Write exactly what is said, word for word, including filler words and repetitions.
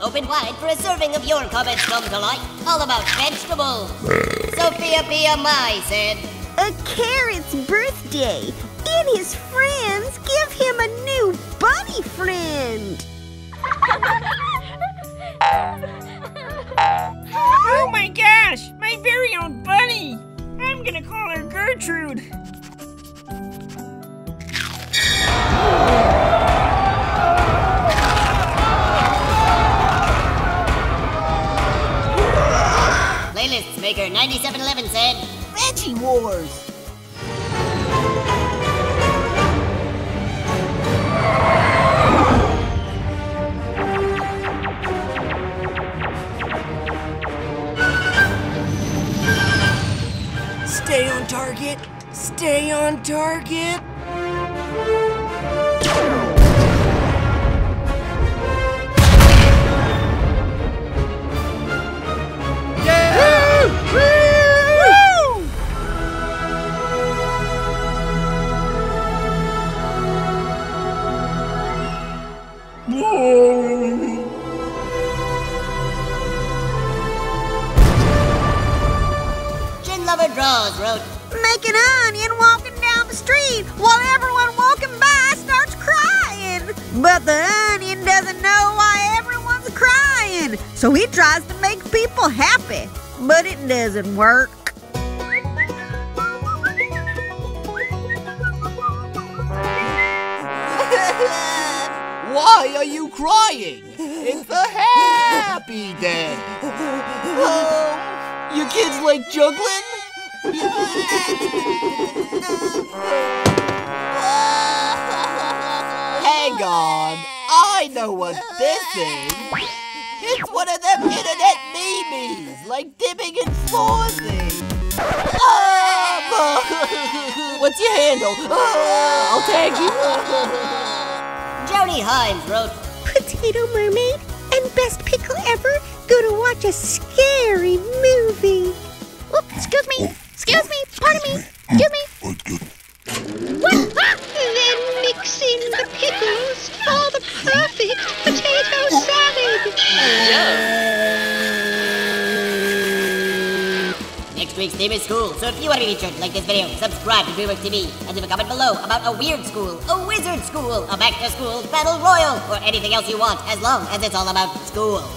Open wide for a serving of Your Comments Come to Life, all about vegetables. Sophia Pia Mai said, "A carrot's birthday, and his friends give him a new bunny friend." Oh my gosh, my very own bunny! I'm gonna call her Gertrude. Playlist maker ninety-seven eleven said, "Veggie Wars." Stay on target. Stay on target. Draws wrote, "Make an onion walking down the street while everyone walking by starts crying. But the onion doesn't know why everyone's crying, so he tries to make people happy, but it doesn't work." Why are you crying? It's a happy day. Oh, your kids like juggling? Hang on, I know what this is. It's one of them internet memes, like dipping and flossing. Oh, what's your handle? Oh, I'll tag you. Joni Hines wrote, "Potato Mermaid and Best Pickle Ever go to watch a scary movie." Oop, excuse me. Excuse me, pardon me, excuse me. What? Ah! "Then mix in the pickles for the perfect potato salad." Next week's theme is school, so if you want to be featured, like this video, subscribe to DreamWorks T V, and leave a comment below about a weird school, a wizard school, a back-to-school battle royal, or anything else you want, as long as it's all about school.